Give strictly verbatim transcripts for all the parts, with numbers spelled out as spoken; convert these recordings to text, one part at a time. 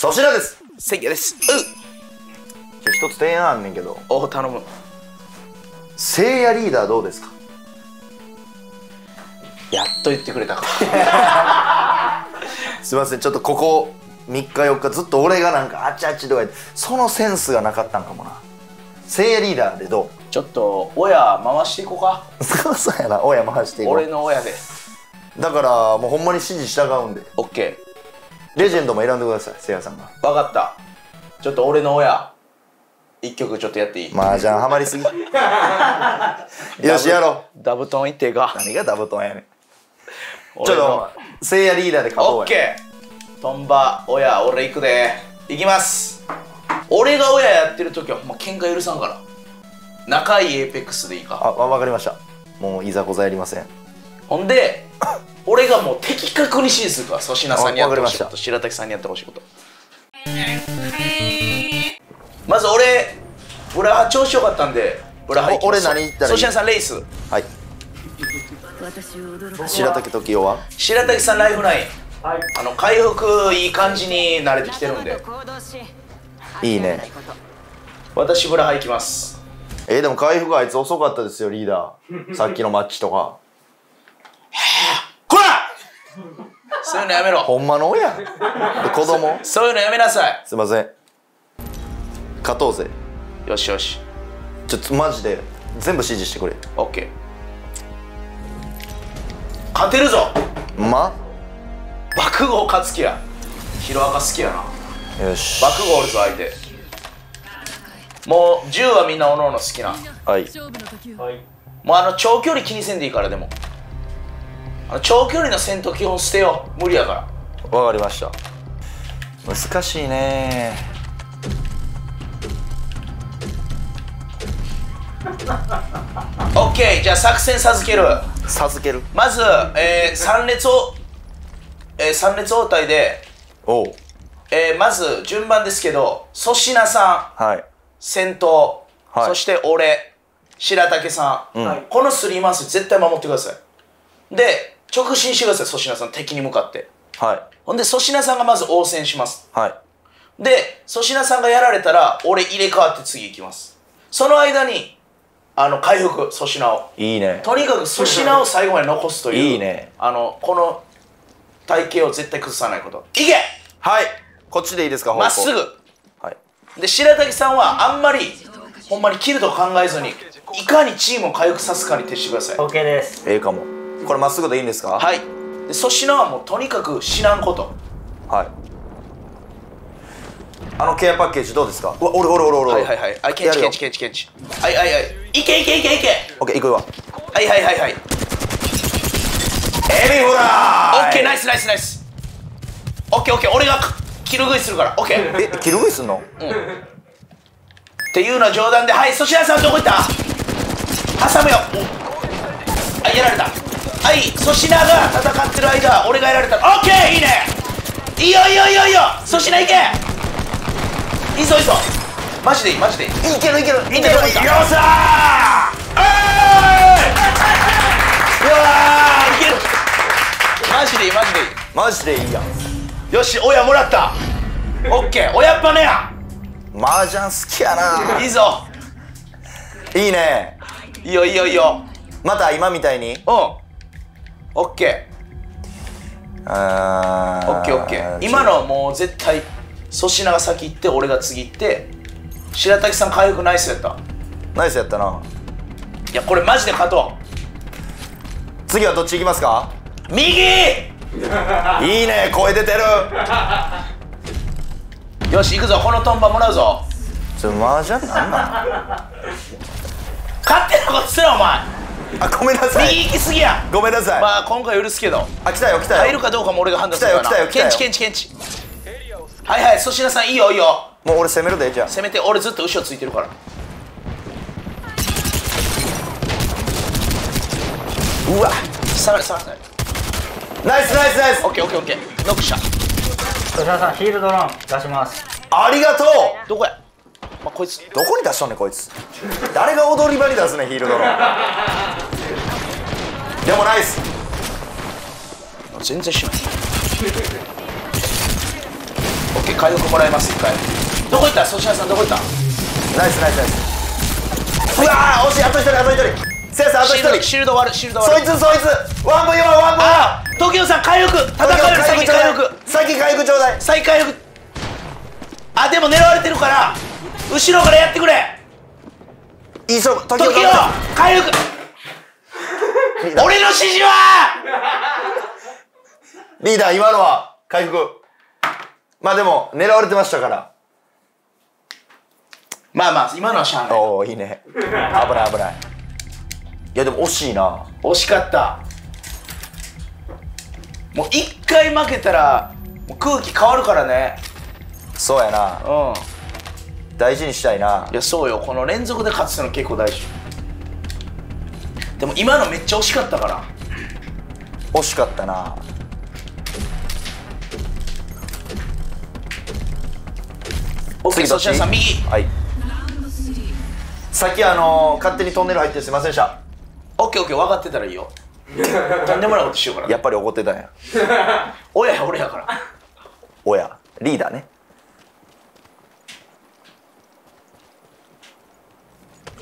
粗品です。せいやです。う一つ提案あんねんけど。おお、頼む。せいやリーダーどうですか？やっと言ってくれたか。すいません、ちょっとここみっかよっかずっと俺がなんかあちあちとか言って、そのセンスがなかったんかもな。せいやリーダーでどう？ちょっと親回していこうか。そうやな、親回していこう。俺の親でだからもうほんまに指示従うんで。オッケー。レジェンドも選んでください、せいやさんが。分かった。ちょっと俺の親一曲ちょっとやっていい？麻雀ハマりすぎ。よし、やろう。ダブトンいってか。何がダブトンやねん。ちょっとせいやリーダーで勝とうや。オッケー。トンバ親俺行くで。行きます。俺が親やってる時はほんま喧嘩許さんから。仲いいエーペックスでいいか？あ、わかりました。もういざこざやりません。ほんで俺がもう的確に指示するから。粗品さんにやってほしいこと、白滝さんにやってほしいこと。まず俺、俺は調子良かったんで、俺は俺何言ったらいい？粗品さんレイス。はい。白滝時代は？白滝さんライフライン。はい。あの回復いい感じに慣れてきてるんで。いいね。私ブラハ行きます。えー、でも回復あいつ遅かったですよリーダー。さっきのマッチとか。こら！そういうのやめろ。ほんまの親。で子供。そ, そういうのやめなさい。すいません。勝とうぜ。よしよし。ちょっとマジで全部指示してくれ。オッケー。勝てるぞ。ま爆豪勝つ気や。ヒロアカ好きやな。よし、爆豪おるぞ相手。もう銃はみんなおのおの好きな。はい、はい、もうあの長距離気にせんでいいから。でもあの長距離の戦闘基本捨てよう。無理やから。わかりました。難しいねー。オッケー。じゃあ作戦授ける。授ける。まず、えー、さん列を、えー、さん列応対で。おう、えー、まず順番ですけど、粗品さん、はい、先頭、はい、そして俺、白竹さん、うん、このスリーマンス絶対守ってください。で直進してください粗品さん、敵に向かって、はい、ほんで粗品さんがまず応戦します、はい、で粗品さんがやられたら俺入れ替わって次行きます。その間にあの回復、粗品を。いいね。とにかく粗品を最後まで残すという。いいね。あのこの体型を絶対崩さないこと。いけ。はい、こっちでいいですか？まっすぐ、はい、で白滝さんはあんまりほんまに切ると考えずに、いかにチームを回復さすかに徹してください。 OK です。ええかも。これまっすぐでいいんですか？はい。で粗品はもうとにかく死なんこと。はい。あのケアパッケージどうですか？うわ、おるおるおるおる。はいはいはい。あ、ケンチケンチケンチケンチ。はいはいはい。いけいけいけいけ。オッケー、いくわ。はいはいはいはい。エビフライ。オッケー、ナイスナイスナイス。オッケーオッケー、俺がキル食いするから。オッケー。え、キル食いすんの？うん。っていうのは冗談で、はい、粗品さんどこ行った？挟むよ。あ、やられた。はい、粗品が戦ってる間、俺がやられた。オッケー、いいね。いいよいいよいいよいいよ。粗品いけ。いいぞいいぞ。マジでいいマジでいい。いけるいけるいける。よっしゃー。うわー、いける。マジでいいマジでいいマジでいいやん。よし、親もらった。オッケー。親っぱねや。麻雀好きやな。いいぞ。いいね。いいよいいよいいよ。また今みたいに。うん、オッケー。あー、オッケーオッケー。今のもう絶対粗品が先行って俺が次行って、白滝さん回復ナイスやった。ナイスやったな。いやこれマジで勝とう。次はどっち行きますか？右。いいね、声出てる。よし、行くぞ。このトンバもらうぞ。ちょ、マージャンなんなん勝手なことすなお前。あ、ごめんなさい。右行きすぎや。ごめんなさい。まあ今回許すけど。あ、来たよ来たよ。入るかどうかも俺が判断するからな。来たよ来たよ来たよ。ケンチケンチケンチ。はいはい、粗品さんいいよいいよ。もう俺攻めるで。じゃあ攻めて。俺ずっと後ろついてるから。うわ、下がれ下がれ。ナイスナイスナイス。オッケーオッケーオッケー。ノックした。粗品さんヒールドローン出します。ありがとう。どこや、まあ、こいつどこに出しとんねんこいつ。誰が踊り場に出すねんヒールドローン。でもナイス。全然しない。オッケー、火力もらえます。いっかいどこ行った、粗品さんどこ行った。ナイスナイスナイス。うわー惜しい、あとひとりあとひとり。せやさんあとひとり。シールド割る、シールド割る。そいつそいつ、ワンブイワンワンブイワン。東京さん火力、戦える。先火力、先火力ちょうだい、先火力。あでも狙われてるから後ろからやってくれ。いいそう、東京火力。俺の指示はリーダー、今のは回復。まあでも狙われてましたから、まあまあ今のはしゃあない。おおいいね、危ない危ない。いやでも惜しいな。惜しかった。もういっかい負けたらもう空気変わるからね。そうやな、うん、大事にしたいな。いやそうよ、この連続で勝つの結構大事。でも今のめっちゃ惜しかったから。惜しかったな。次どっち?はい、さっきあのー、勝手にトンネル入ってすいませんでした。オッケーオッケー、分かってたらいいよ。とんでもないことしようから、ね、やっぱり怒ってたんや。親や俺やから、親リーダーね。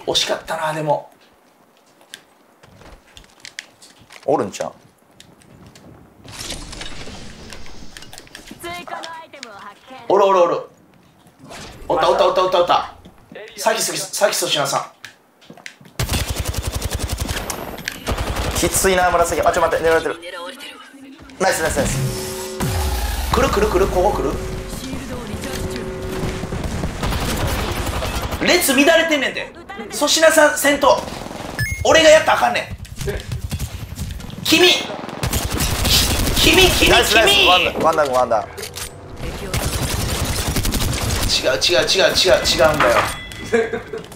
惜しかったな。でもおるんちゃう。おるおるおる、おったおったおったおったおった。さきさき粗品さんきついな。紫、あちょ待って、狙われてる。ナイスナイスナイス。くるくるくる、ここくる。列乱れてんねんで。粗品さん先頭、俺がやったらあかんねん。君君君君、ワンダーワンダー。違う違う違う違う違うんだよ。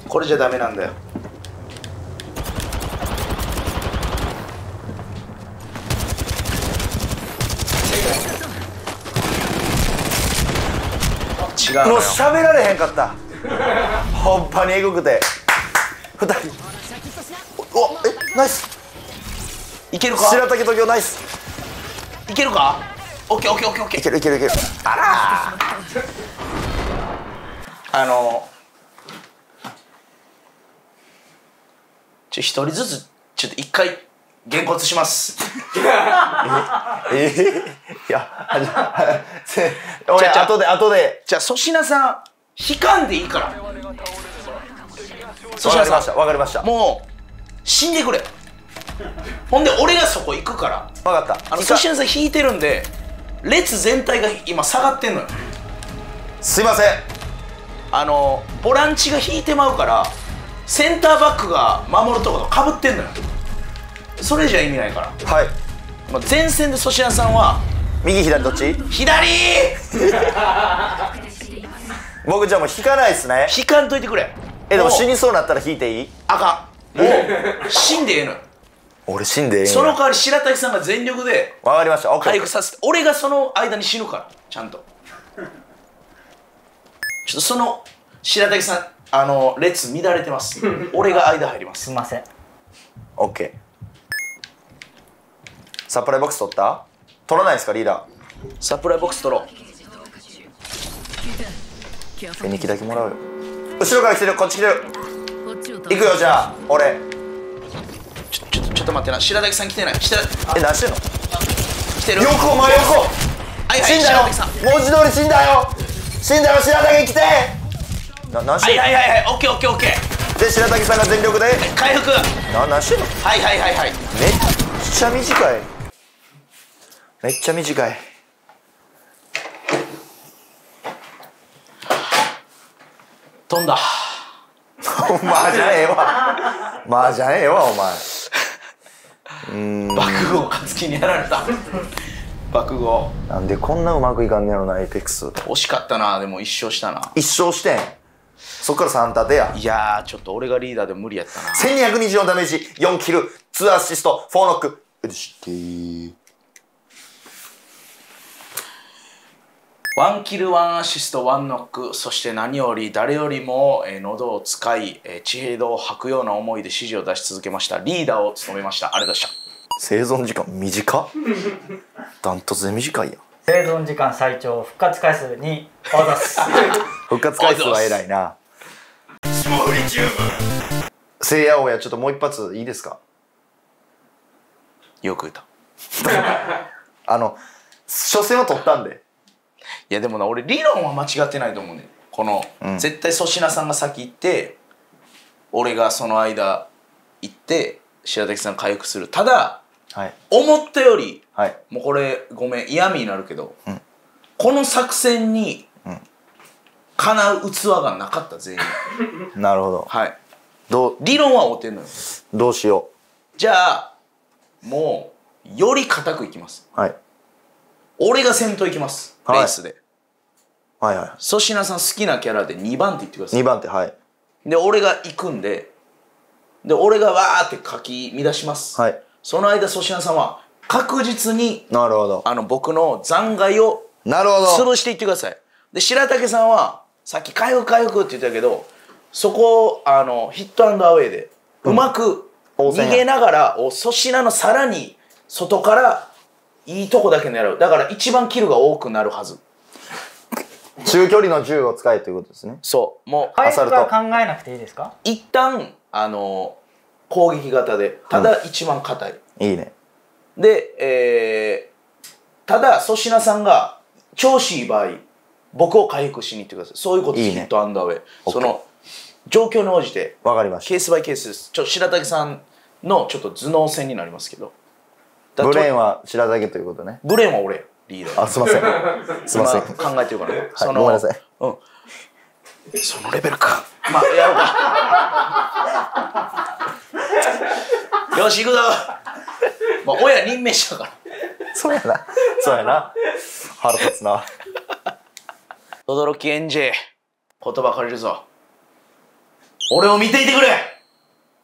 これじゃダメなんだよ。違う、もう喋られへんかった。ほんまにエグくて。ふたり。おえナイス、いけるか。白竹東京ナイス、いけるか。オッケーオッケーオッケーオッケー、いけるいけるいける。あらーあのちょひとりずつちょっといっかいげんこつします。ええいやあ俺あとであとで。じゃあ粗品さん引かんでいいから。粗品さん分かりました、もう死んでくれ。ほんで俺がそこ行くから。分かった。あの粗品さん引いてるんで列全体が今下がってんのよ。すいません、あのボランチが引いてまうからセンターバックが守るとことかぶってんのよ。それじゃ意味ないから。はい、まあ、前線で粗品さんは右左どっち。左。僕じゃあもう引かないっすね。引かんといてくれ。えでも死にそうなったら引いていい。あかん、もう死んでええのよ。俺死んでええの。その代わり白滝さんが全力でわかりました回復させて、俺がその間に死ぬからちゃんと。ちょっとその白滝さん、あの列乱れてます。俺が間入ります。すいません。 OK、 サプライボックス取った、取らないですかリーダー。サプライボックス取ろう。フェニキだけもらうよ。後ろから来てる、こっち来てる。行くよじゃあ俺。ちょちょちょっと待ってな、白滝さん来てない。え何してんの。来てるよくお前よく死んだよ、文字通り死んだよ。死んだよ白滝、来て。な何してんの。はいはいはいはい、オッケーオッケーオッケー。で白滝さんが全力で回復。な何してんの。はいはいはいはい、めっちゃ短い、めっちゃ短い。飛んだ。お前じゃええわ、まあじゃええわお前。うーん、爆豪勝樹にやられた。爆豪なんでこんなうまくいかんねやろな。エイペックス惜しかったな。でも一勝したな。一勝してん、そっからさん立てや。いやーちょっと俺がリーダーで無理やったな。せんにひゃくにじゅうよんダメージ、よんキル、にアシスト、よんノック。うしてーいちキルいちアシストいちノック。そして何より誰よりも、えー、喉を使い、えー、地平道を吐くような思いで指示を出し続けました。リーダーを務めました。ありがとうございました。生存時間短っ。ダントツで短いやん。生存時間最長復活回数におざす。復活回数は偉いな。せいやおや、ちょっともう一発いいですか。よく歌あの初戦は取ったんで。いやでもな、俺理論は間違ってないと思うね。この、うん、絶対粗品さんが先行って俺がその間行って白滝さん回復する。ただ、はい、思ったより、はい、もうこれごめん嫌味になるけど、うん、この作戦にかなう器がなかった全員。なるほど。はい。どう理論は合うてんのよ。どうしよう。じゃあもうより固くいきます。はい。俺が先頭いきます。レースで。はいはい。粗品さん好きなキャラでにばんって言ってください。にばんって、はい。で俺が行くんで、で俺がわーって書き乱します。はい。その間粗品さんは確実になるほどあの僕の残骸を潰していってください。で白竹さんは。さっき回復回復って言ったけど、そこをあのヒットアンドアウェイでうまく逃げながら粗品のさらに外からいいとこだけ狙う。だから一番キルが多くなるはず。中距離の銃を使えということですね。そうもう回復は考えなくていいですか。一旦あの攻撃型で、ただ一番硬い、うん、いいね。で、えー、ただ粗品さんが調子いい場合僕を回復しに行ってください。そういうことです。いいね、ヒットアンダーウェイ。その状況に応じて。わかりました。ケースバイケースです。ちょ白滝さんのちょっと頭脳戦になりますけど。ブレーンは白滝ということね。ブレーンは俺リーダー。あ、すみません。すみません。考えてるから、ね。その、はい、ごめんなさい。うん。そのレベルか。まあやろうか。よし行くぞ。まあ親任命したから。そうやな。そうやな。腹立つな。轟きエンジ、言葉借りるぞ。俺を見ていてくれ。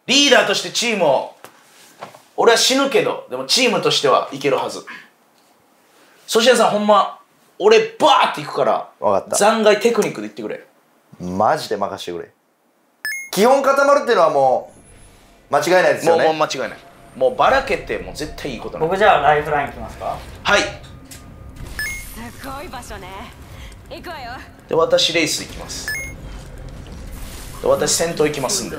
リーダーとしてチームを、俺は死ぬけどでもチームとしてはいけるはず。そしてさんほんま俺バーっていくから、分かった。残骸テクニックでいってくれ。マジで任してくれ。基本固まるっていうのはもう間違いないですよね。もう間違いない。もうばらけてもう絶対いいことない。僕じゃあライフラインいきますか。はい。すごい場所ね。行くわよ。で私レース行きます。で私先頭行きますんで。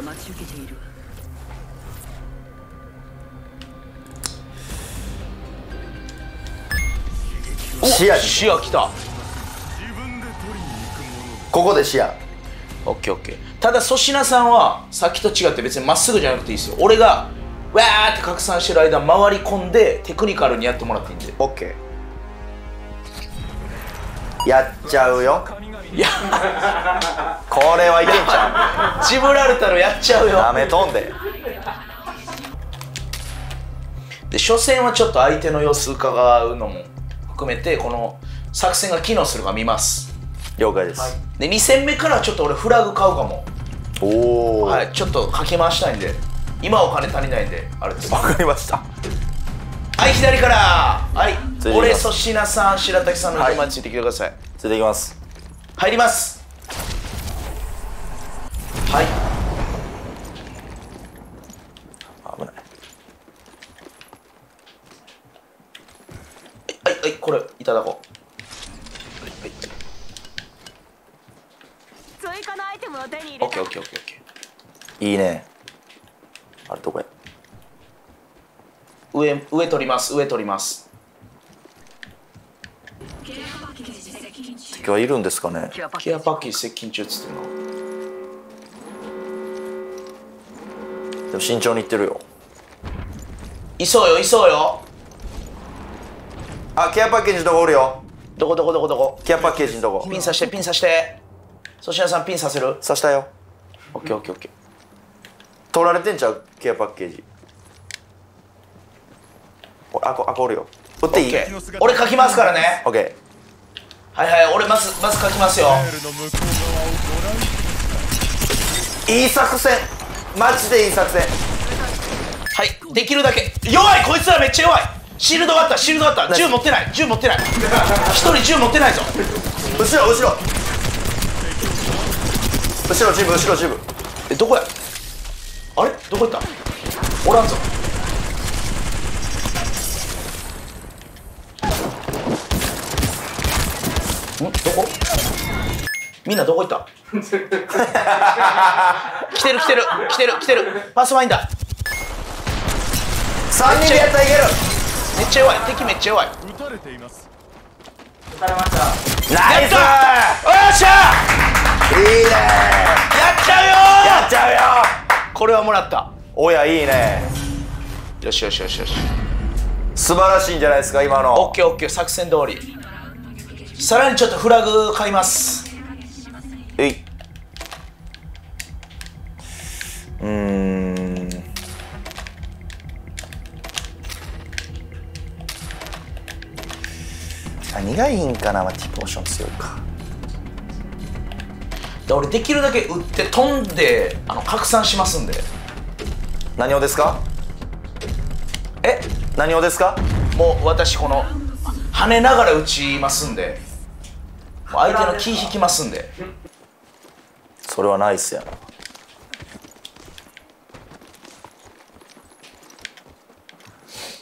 おシアシア来た。ここでシアオッケーオッケー。ただ粗品さんはさっきと違って別にまっすぐじゃなくていいですよ。俺がわーって拡散してる間回り込んでテクニカルにやってもらっていいんで。オッケー。やっちゃうよ。いやこれはいけんちゃう。ジブラルタルやっちゃうよ。ダメ飛んで。で初戦はちょっと相手の様子伺うのも含めてこの作戦が機能するか見ます。了解です、はい、でに戦目からちょっと俺フラグ買うかも。おお、はい、ちょっとかき回したいんで。今お金足りないんであれです。わかりました。はい、左から。はい、俺、粗品さん、白滝さんの車についてきてください。ついていきます。入ります。はい。危ない。はい、はい、これ、いただこう。はい、はい。追加のアイテムを手に入れた。オッケー、オッケー、オッケー、オッケー。いいね。あれ、どこや。上、上取ります、上取ります。敵はいるんですかね。ケアパッケージ接近中っつってんの。でも慎重にいってるよ。いそうよ、いそうよ。あ、ケアパッケージのとこおるよ。どこどこどこどこ。ケアパッケージのとこ。ピン刺して、ピン刺して。粗品さんピン刺せる。刺したよ。オッケー、オッケー、オッケー。取られてんちゃう、ケアパッケージ。あこ、あこおるよ。打っていい？俺書きますからね。オッケー。はいはい、俺まずまず書きますよ。いい作戦。マジでいい作戦。はい、できるだけ弱い。こいつらめっちゃ弱い。シールド割った、シールド割った。銃持ってない、銃持ってない。一人銃持ってないぞ。後ろ後ろ。後ろチーム、後ろチーム。え、どこや？あれ？どこ行った？おらんぞ。どこ？みんなどこ行った？来てる来てる来てる来てる。パスファインダー。三人でやったらいける。めっちゃ弱い。敵めっちゃ弱い。撃たれています。撃たれました。ナイス。よっしゃ。いいね。やっちゃうよ。やっちゃうよ。これはもらった。おやいいね。よしよしよしよし。素晴らしいんじゃないですか今の。オッケーオッケー、作戦通り。さらにちょっとフラグ買います。えい。うーん。何がいいんかな、まあ、ティーポーション強いか。で俺できるだけ打って飛んであの拡散しますんで。何をですか？え？何をですか？もう私この跳ねながら打ちますんで、もう相手の気引きますんで。それはナイスやな。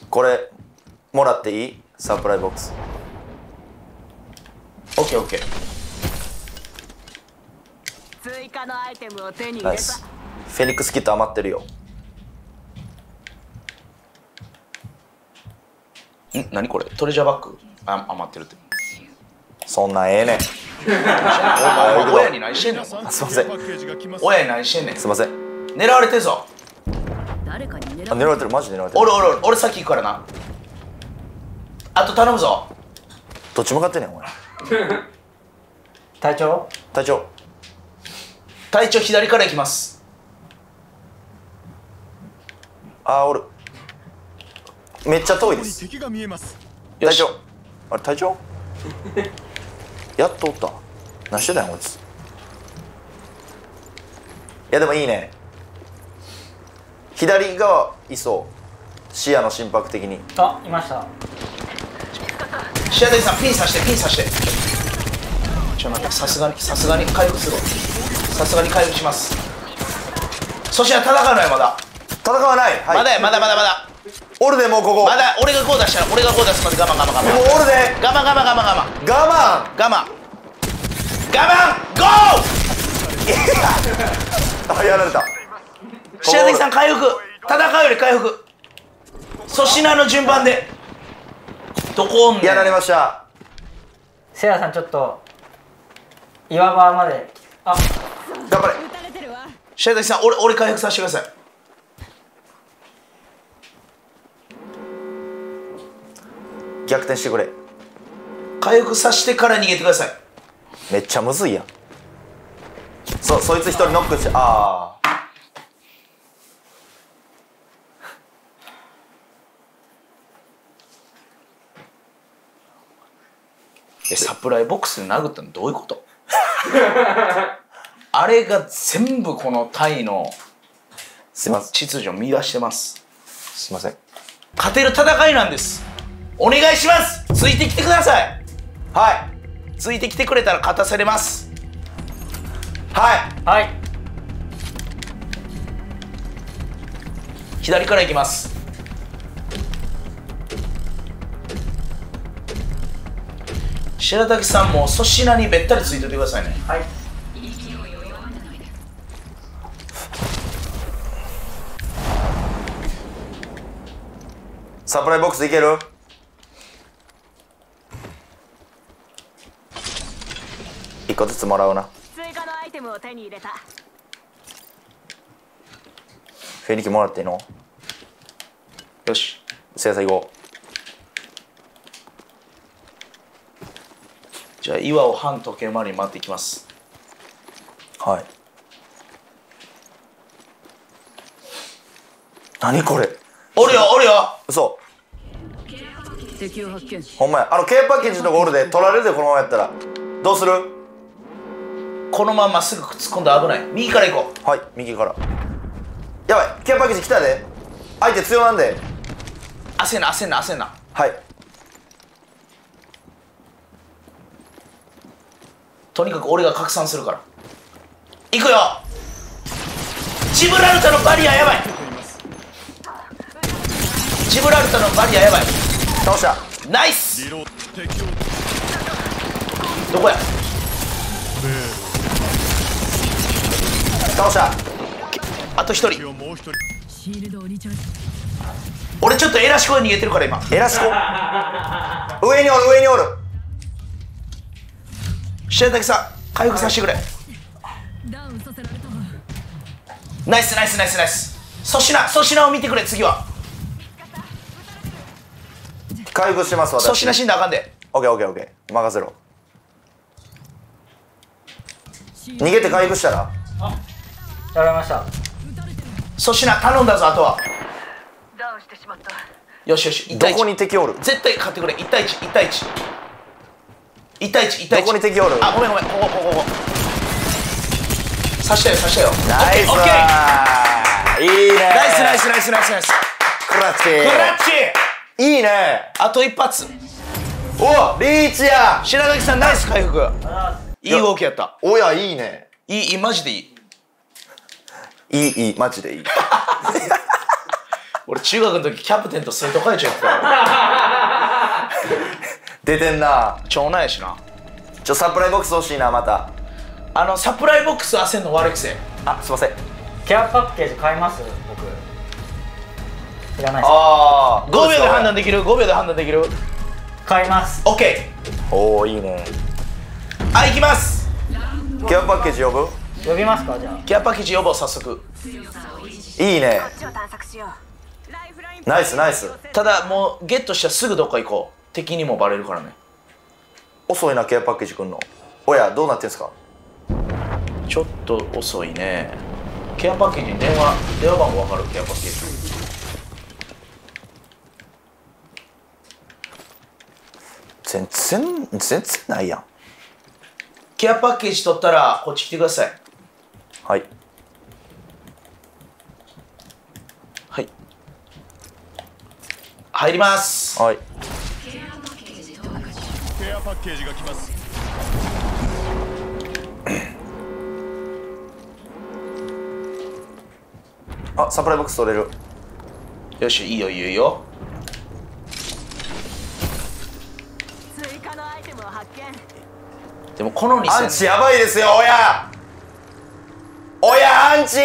これもらっていい？サプライボックス。オッケーオッケー。追加のアイテムを手に入れた。ナイス。フェニックスキット余ってるよ。ん？何これ？トレジャーバッグ？あ、余ってるって。そんなんええねん。親に何してんの？すみません。親に何してんねん。すみません。狙われてるぞ。誰かに狙われてる。あ、狙われてる。マジで狙われてる。俺俺俺俺先行くからな。あと頼むぞ。どっち向かってんねんお前。隊長？隊長。隊長左から行きます。ああ、おる。めっちゃ遠いです。敵が見えます。隊長、あれ隊長やっとおった。何してたんやこいつ。いやでもいいね、左側いそう、視野の心拍的に。あ、いました。視野でさんピン刺してピン刺してちょっと待って、さすがにさすがに回復するわ。さすがに回復します。そして戦わない。まだ戦わない、はい、まだや、まだまだまだおるで。もうここまだ俺がこう出したら俺がこう出すまで我慢我慢我慢。もうおるで。我慢我慢我慢我慢我慢我慢我慢ゴーあ、やられた。白崎さん回復。戦うより回復。粗品の順番でどこおんねん。やられました。せいやさんちょっと岩場まで。あ、頑張れ白崎さん。俺、俺回復させてください。逆転してくれ。回復させてから逃げてください。めっちゃむずいやん。そ、そいつ一人ノックして。ああえ、サプライボックスで殴ったのどういうこと？あれが全部このタイの秩序を見出してます。すいません。勝てる戦いなんです。お願いします。ついてきてください。はい、ついてきてくれたら勝たせれます。はいはい、左からいきます。白滝さんも粗品にべったりついておいてくださいね。はい。サプライボックスいける？一個ずつもらうな。追加のアイテムを手に入れた。フェニキもらっていいの？よし、制裁行こう。じゃあ岩を反時計回りに回っていきます。はい。何これ。おるよおるよ。嘘、ほんまや。あの軽パッケージのとこおるで。取られるでこのままやったら。どうする？このまますぐ突っ込んだら危ない。右から行こう。はい、右から。やばい、軽パッケージ来たで。相手強なんで。焦んな焦んな焦んな。はい、とにかく俺が拡散するから行くよ。ジブラルタのバリアやばい。ジブラルタのバリアやばい。倒した。ナイス。どこや、倒した。あと一人。俺ちょっとエラシコに逃げてるから今。エラシコ上におる、上におる。白滝さん回復させてくれ。ナイスナイスナイスナイス。粗品、粗品を見てくれ。次は回復してます。私粗品死んだらあかんで。オッケーオッケーオッケー、任せろ。逃げて回復したらやられました。粗品頼んだぞ。あとはよしよし。どこに敵おる？絶対勝ってくれ。いち対いち、いち対いち、いち対いち、いち対いち。どこに敵おる？あ、ごめんごめん、ここここここ刺したよ、刺したよ。ナイスー、いいね。ナイスナイスナイスナイスナイス。クラッチクラッチ、いいね。あと一発。おリーチや。白崎さんナイス回復。いい動きやった。おや、いいね。いいいい、マジでいい、いいいい、マジでいい。俺中学の時キャプテンと生徒会長やったから出てんな。長男やしな。ちょサプライボックス欲しいな。またあのサプライボックス焦んの悪いくせ。あ、すいません。ケアパッケージ買います僕。いらないです。ああごびょうで判断できる、ごびょうで判断できる。買います。 OK。 おおいいね。あ、行きます。ケアパッケージ呼ぶ、呼びますか。じゃあケアパッケージ呼ぼう早速。いいね。ナイスナイス。ただもうゲットしたらすぐどっか行こう。敵にもバレるからね。遅いなケアパッケージくんの。おやどうなってんすか。ちょっと遅いね。ケアパッケージに電話、電話番号わかる？ケアパッケージ全然全然ないやん。ケアパッケージ取ったらこっち来てください。はいはい入ります。はい、ケアパッケージが来ます。あ、サプライボックス取れる。よし、いいよいいよいいよ。追加のアイテムを発見。でもこのにせんアンチやばいですよ。おやおやアンチ、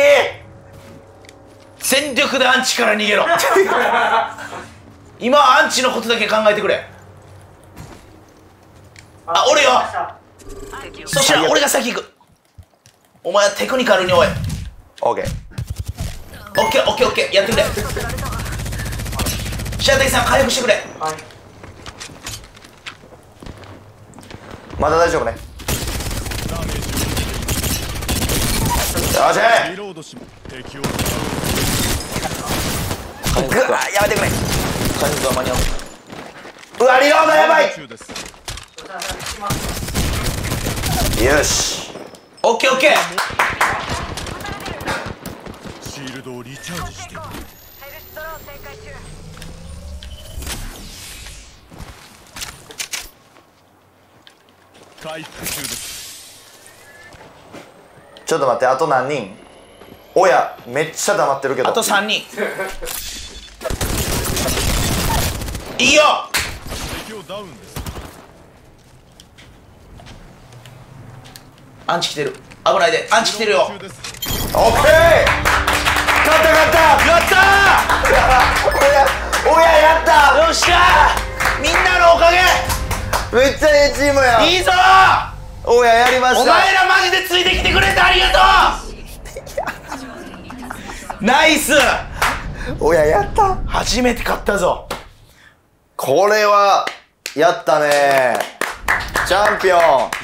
全力でアンチから逃げろ。今はアンチのことだけ考えてくれ。あ、俺よ。そしたら俺が先行く。お前はテクニカルにおい。オッケーオッケーオッケーオッケー、やってくれ。白滝さん回復してくれ、はい、まだ大丈夫ね。よしグー、やめてくれ。回復は間に合う。うわリロードやばい。よしオッケーオッケー。シールドをリチャージして。回復中です。ちょっと待って、あと何人？おやめっちゃ黙ってるけど、あとさんにん。いいよ。敵をダウンです。アンチ来てる、危ないで。アンチ来てるよ。オッケー、勝った勝ったやったー。おやおややった。よっしゃー、みんなのおかげ。めっちゃいいチームや。いいぞー。おややりました。お前らマジでついてきてくれてありがとう。ナイス。おややった、初めて勝ったぞ。これはやったねー、チャンピオン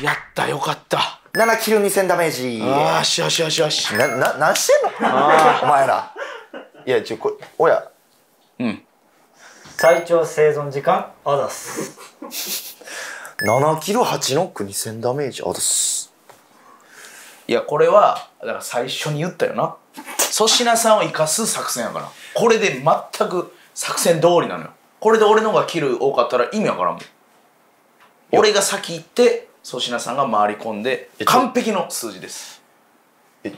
やった。よかった。ななキルにせんダメージ。よしよしよしよし。な、な、何してんのお前ら。いや、ちょ、これ、おや。うん。最長生存時間、あだす。ななキルはちノックにせんダメージ、あだす。いや、これは、だから最初に言ったよな。粗品さんを生かす作戦やから。これで全く作戦通りなのよ。これで俺の方がキル多かったら意味わからんもん。俺が先行って、粗品さんが回り込んで完璧の数字です。え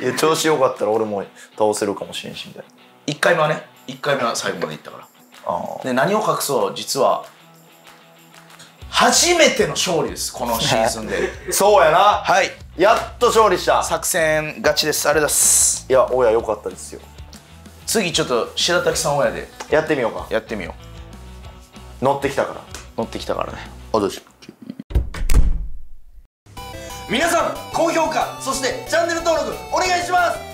え、調子よかったら俺も倒せるかもしれんしみたいな。いっかいめはね、いっかいめは最後までいったから。あで何を隠そう、実は初めての勝利です、このシーズンで。そうやな、はい、やっと勝利した。作戦勝ちです、ありがとうございます。いや、大家良かったですよ。次、ちょっと白滝さん大家でやってみようか。やってみよう。乗ってきたから。乗ってきたからね。あ、どうしよう。皆さん、高評価、そしてチャンネル登録お願いします。